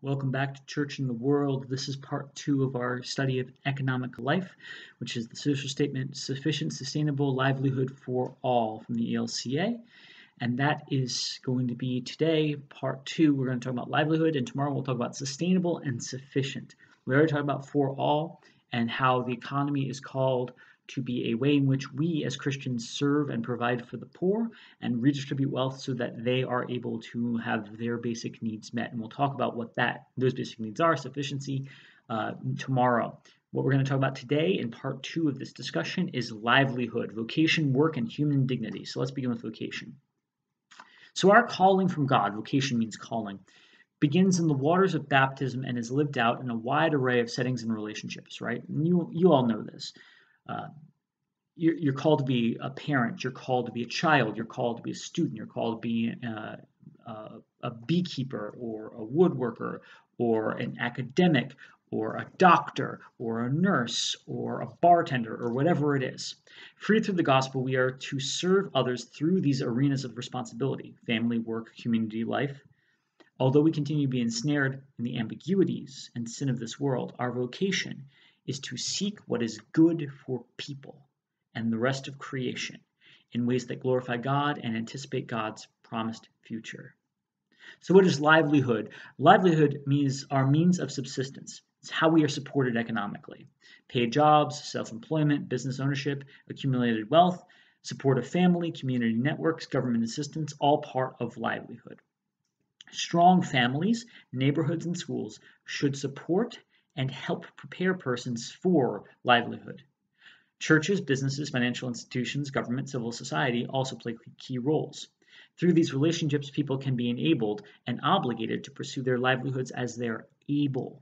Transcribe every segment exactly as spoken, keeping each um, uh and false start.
Welcome back to Church in the World. This is part two of our study of economic life, which is the social statement, sufficient, sustainable livelihood for all from the E L C A. And that is going to be today, part two. We're going to talk about livelihood, and tomorrow we'll talk about sustainable and sufficient. We already talked about for all and how the economy is called to be a way in which we as Christians serve and provide for the poor and redistribute wealth so that they are able to have their basic needs met. And we'll talk about what that those basic needs are, sufficiency, uh, tomorrow. What we're going to talk about today in part two of this discussion is livelihood, vocation, work, and human dignity. So let's begin with vocation. So our calling from God, vocation means calling, begins in the waters of baptism and is lived out in a wide array of settings and relationships, right? And you, you all know this. Uh, you're, you're called to be a parent, you're called to be a child, you're called to be a student, you're called to be a, a, a beekeeper or a woodworker or an academic or a doctor or a nurse or a bartender or whatever it is. Free through the gospel, we are to serve others through these arenas of responsibility, family, work, community life. Although we continue to be ensnared in the ambiguities and sin of this world, our vocation is to seek what is good for people and the rest of creation in ways that glorify God and anticipate God's promised future. So what is livelihood? Livelihood means our means of subsistence. It's how we are supported economically. Paid jobs, self-employment, business ownership, accumulated wealth, support of family, community networks, government assistance, all part of livelihood. Strong families, neighborhoods, and schools should support and help prepare persons for livelihood. Churches, businesses, financial institutions, government, civil society also play key roles. Through these relationships, people can be enabled and obligated to pursue their livelihoods as they are able.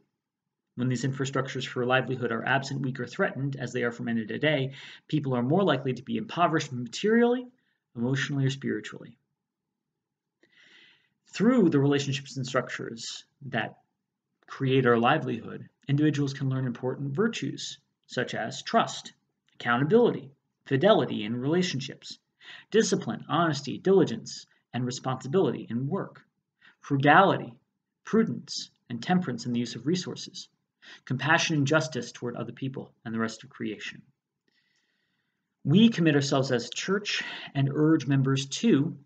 When these infrastructures for livelihood are absent, weak, or threatened, as they are from day to day, people are more likely to be impoverished materially, emotionally, or spiritually. Through the relationships and structures that create our livelihood, individuals can learn important virtues, such as trust, accountability, fidelity in relationships, discipline, honesty, diligence, and responsibility in work, frugality, prudence, and temperance in the use of resources, compassion and justice toward other people and the rest of creation. We commit ourselves as a church and urge members to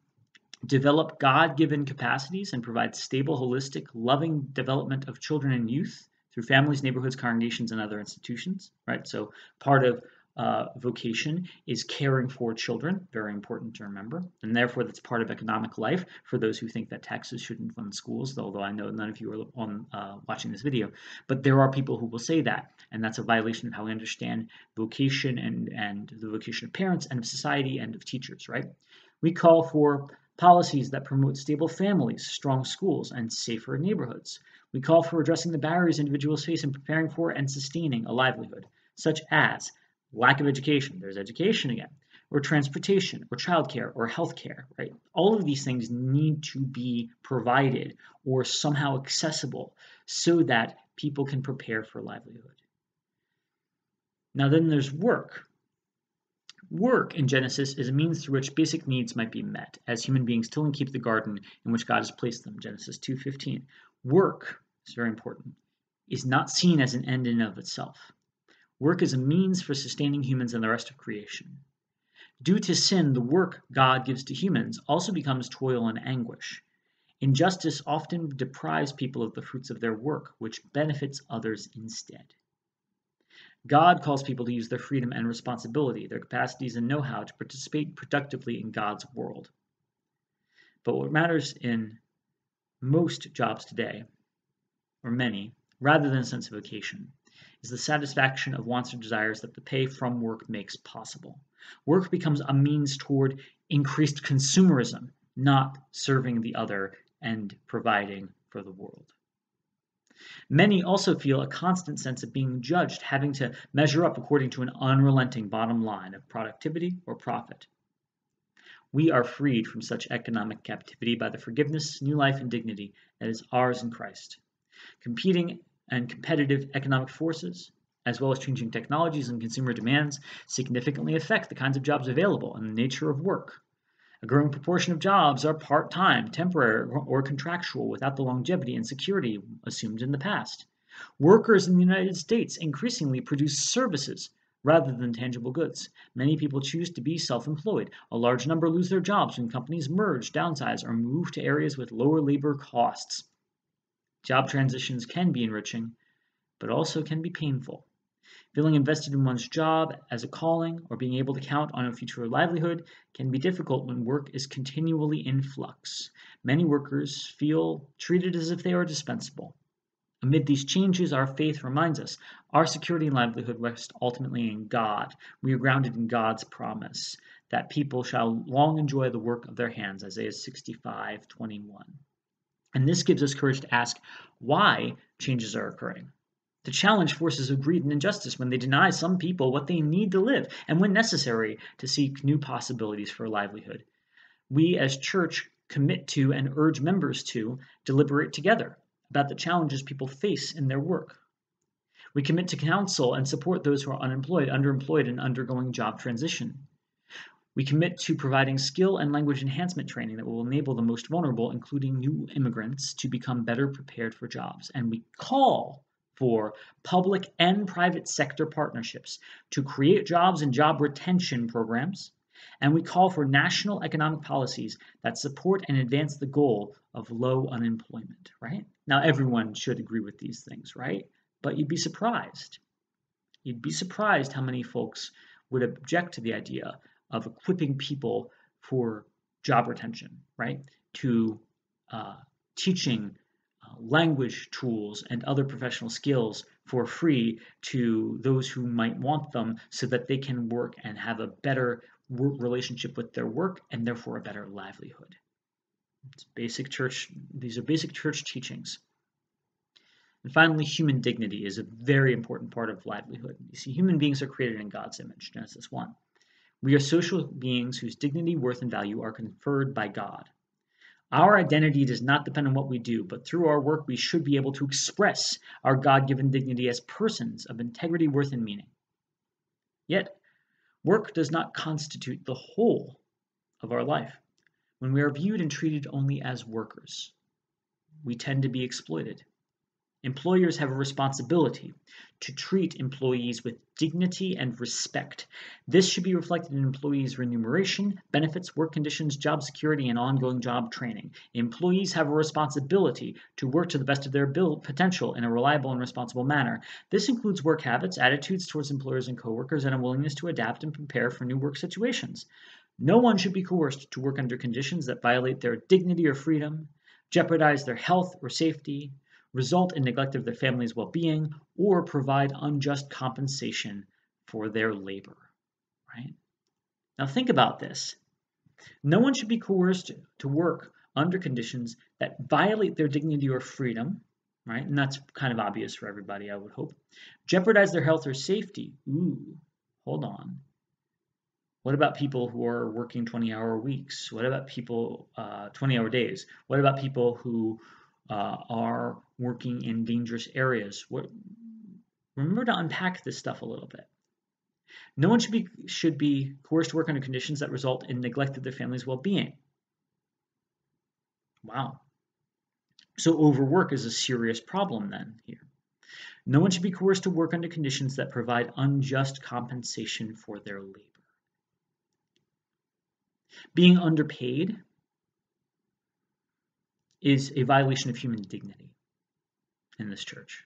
develop God-given capacities and provide stable, holistic, loving development of children and youth through families, neighborhoods, congregations, and other institutions, right? So part of uh, vocation is caring for children, very important to remember, and therefore that's part of economic life for those who think that taxes shouldn't fund schools, although I know none of you are on uh, watching this video, but there are people who will say that, and that's a violation of how we understand vocation and, and the vocation of parents and of society and of teachers, right? We call for policies that promote stable families, strong schools, and safer neighborhoods. We call for addressing the barriers individuals face in preparing for and sustaining a livelihood, such as lack of education, there's education again, or transportation, or childcare, or healthcare, right? All of these things need to be provided or somehow accessible so that people can prepare for livelihood. Now then there's work. Work in Genesis is a means through which basic needs might be met as human beings till and keep the garden in which God has placed them, Genesis two fifteen. Work, it's very important, is not seen as an end in and of itself. Work is a means for sustaining humans and the rest of creation. Due to sin, the work God gives to humans also becomes toil and anguish. Injustice often deprives people of the fruits of their work, which benefits others instead. God calls people to use their freedom and responsibility, their capacities and know-how to participate productively in God's world. But what matters in most jobs today, or many, rather than a sense of vocation, is the satisfaction of wants or desires that the pay from work makes possible. Work becomes a means toward increased consumerism, not serving the other and providing for the world. Many also feel a constant sense of being judged, having to measure up according to an unrelenting bottom line of productivity or profit. We are freed from such economic captivity by the forgiveness, new life, and dignity that is ours in Christ. Competing and competitive economic forces, as well as changing technologies and consumer demands, significantly affect the kinds of jobs available and the nature of work. A growing proportion of jobs are part-time, temporary, or contractual without the longevity and security assumed in the past. Workers in the United States increasingly produce services rather than tangible goods. Many people choose to be self-employed. A large number lose their jobs when companies merge, downsize, or move to areas with lower labor costs. Job transitions can be enriching, but also can be painful. Feeling invested in one's job as a calling or being able to count on a future livelihood can be difficult when work is continually in flux. Many workers feel treated as if they are dispensable. Amid these changes, our faith reminds us our security and livelihood rest ultimately in God. We are grounded in God's promise that people shall long enjoy the work of their hands, Isaiah sixty-five twenty-one. And this gives us courage to ask why changes are occurring. To challenge forces of greed and injustice when they deny some people what they need to live, and when necessary, to seek new possibilities for livelihood. We as church commit to and urge members to deliberate together about the challenges people face in their work. We commit to counsel and support those who are unemployed, underemployed, and undergoing job transition. We commit to providing skill and language enhancement training that will enable the most vulnerable, including new immigrants, to become better prepared for jobs. And we call for public and private sector partnerships to create jobs and job retention programs. And we call for national economic policies that support and advance the goal of low unemployment, right? Now, everyone should agree with these things, right? But you'd be surprised. You'd be surprised how many folks would object to the idea of equipping people for job retention, right? To uh, teaching uh, language tools and other professional skills for free to those who might want them so that they can work and have a better relationship with their work and therefore a better livelihood. It's basic church, these are basic church teachings. And finally, human dignity is a very important part of livelihood. You see, human beings are created in God's image, Genesis one. We are social beings whose dignity, worth, and value are conferred by God. Our identity does not depend on what we do, but through our work we should be able to express our God-given dignity as persons of integrity, worth, and meaning. Yet, work does not constitute the whole of our life. When we are viewed and treated only as workers, we tend to be exploited. Employers have a responsibility to treat employees with dignity and respect. This should be reflected in employees' remuneration, benefits, work conditions, job security, and ongoing job training. Employees have a responsibility to work to the best of their potential in a reliable and responsible manner. This includes work habits, attitudes towards employers and coworkers, and a willingness to adapt and prepare for new work situations. No one should be coerced to work under conditions that violate their dignity or freedom, jeopardize their health or safety, result in neglect of their family's well-being, or provide unjust compensation for their labor, right? Now think about this. No one should be coerced to work under conditions that violate their dignity or freedom, right? And that's kind of obvious for everybody, I would hope. Jeopardize their health or safety. Ooh, hold on. What about people who are working twenty-hour weeks? What about people, uh, twenty-hour days? What about people who Uh, are working in dangerous areas? What, remember to unpack this stuff a little bit. No one should be, should be coerced to work under conditions that result in neglect of their family's well-being. Wow. So overwork is a serious problem then here. No one should be coerced to work under conditions that provide unjust compensation for their labor. Being underpaid is a violation of human dignity in this church.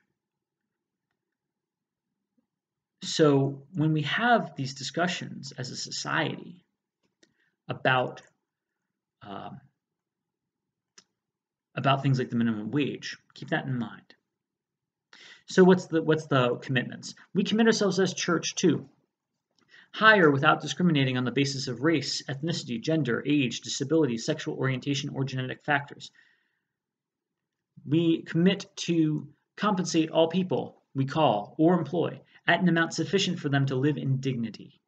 So when we have these discussions as a society about, um, about things like the minimum wage, keep that in mind. So what's the, what's the commitments? We commit ourselves as church to hire without discriminating on the basis of race, ethnicity, gender, age, disability, sexual orientation, or genetic factors. We commit to compensate all people we call or employ at an amount sufficient for them to live in dignity.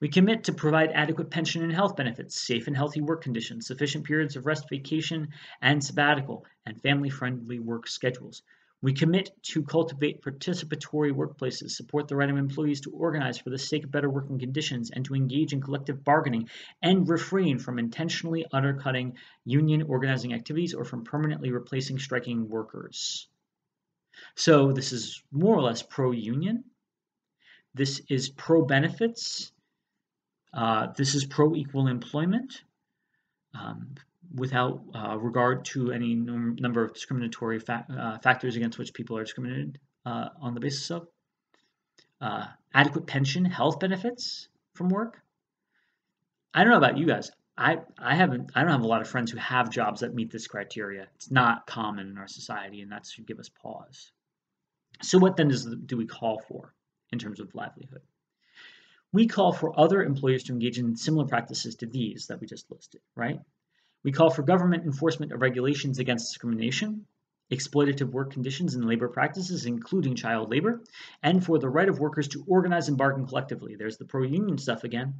We commit to provide adequate pension and health benefits, safe and healthy work conditions, sufficient periods of rest, vacation, and sabbatical, and family-friendly work schedules. We commit to cultivate participatory workplaces, support the right of employees to organize for the sake of better working conditions, and to engage in collective bargaining, and refrain from intentionally undercutting union organizing activities or from permanently replacing striking workers. So this is more or less pro-union. This is pro-benefits. Uh, this is pro-equal employment um, without uh, regard to any num number of discriminatory fa uh, factors against which people are discriminated uh, on the basis of. Uh, adequate pension, health benefits from work. I don't know about you guys. I, I haven't, I don't have a lot of friends who have jobs that meet this criteria. It's not common in our society, and that should give us pause. So what then does, do we call for in terms of livelihood? We call for other employers to engage in similar practices to these that we just listed, right? We call for government enforcement of regulations against discrimination, exploitative work conditions and labor practices, including child labor, and for the right of workers to organize and bargain collectively. There's the pro-union stuff again.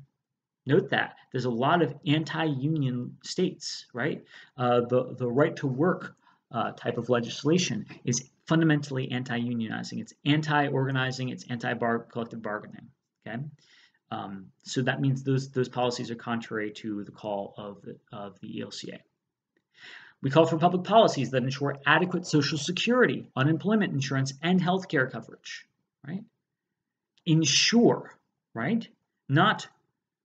Note that there's a lot of anti-union states, right? Uh, the, the right to work uh, type of legislation is fundamentally anti-unionizing. It's anti-organizing, it's anti-collective bargaining, okay? Um, so that means those those policies are contrary to the call of the, of the E L C A. We call for public policies that ensure adequate social security, unemployment insurance, and health care coverage, right? Ensure, right? Not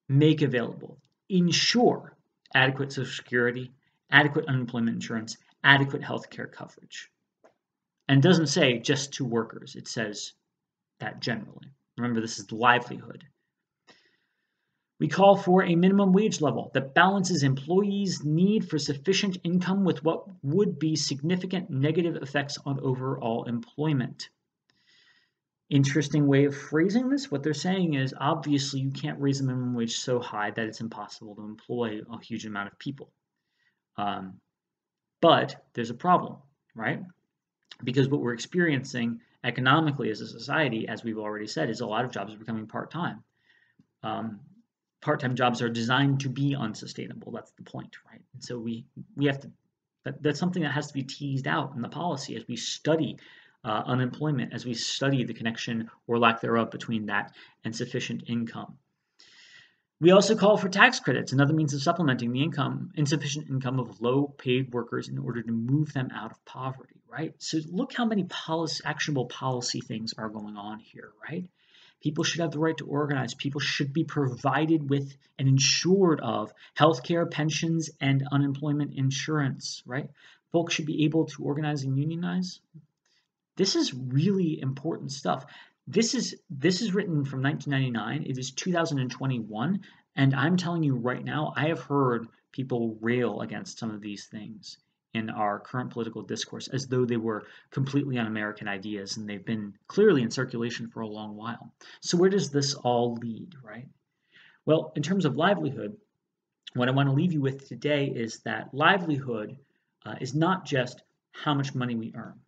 make available. Ensure adequate social security, adequate unemployment insurance, adequate health care coverage. And it doesn't say just to workers. It says that generally. Remember, this is livelihood. We call for a minimum wage level that balances employees' need for sufficient income with what would be significant negative effects on overall employment. Interesting way of phrasing this. What they're saying is, obviously, you can't raise the minimum wage so high that it's impossible to employ a huge amount of people. Um, but there's a problem, right? Because what we're experiencing economically as a society, as we've already said, is a lot of jobs are becoming part-time. Um, part-time jobs are designed to be unsustainable. That's the point, right? And so we, we have to, that, that's something that has to be teased out in the policy as we study Uh, unemployment, as we study the connection or lack thereof between that and sufficient income. We also call for tax credits, another means of supplementing the income, insufficient income of low-paid workers in order to move them out of poverty, right? So look how many policy, actionable policy things are going on here, right? People should have the right to organize. People should be provided with and insured of healthcare, pensions, and unemployment insurance, right? Folks should be able to organize and unionize. This is really important stuff. This is this is written from nineteen ninety-nine. It is two thousand twenty-one, and I'm telling you right now, I have heard people rail against some of these things in our current political discourse as though they were completely un-American ideas, and they've been clearly in circulation for a long while. So where does this all lead, right? Well, in terms of livelihood, what I want to leave you with today is that livelihood uh, is not just how much money we earn.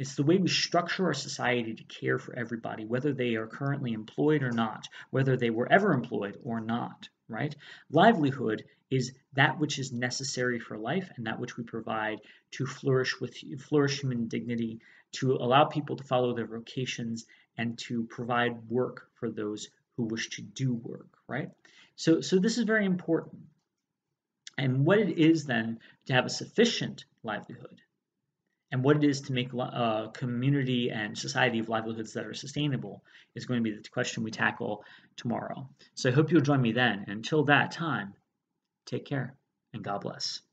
It's the way we structure our society to care for everybody, whether they are currently employed or not, whether they were ever employed or not, right? Livelihood is that which is necessary for life and that which we provide to flourish with flourish human dignity, to allow people to follow their vocations, and to provide work for those who wish to do work, right? So, so this is very important. And what it is then to have a sufficient livelihood, and what it is to make a community and society of livelihoods that are sustainable is going to be the question we tackle tomorrow. So I hope you'll join me then. Until that time, take care and God bless.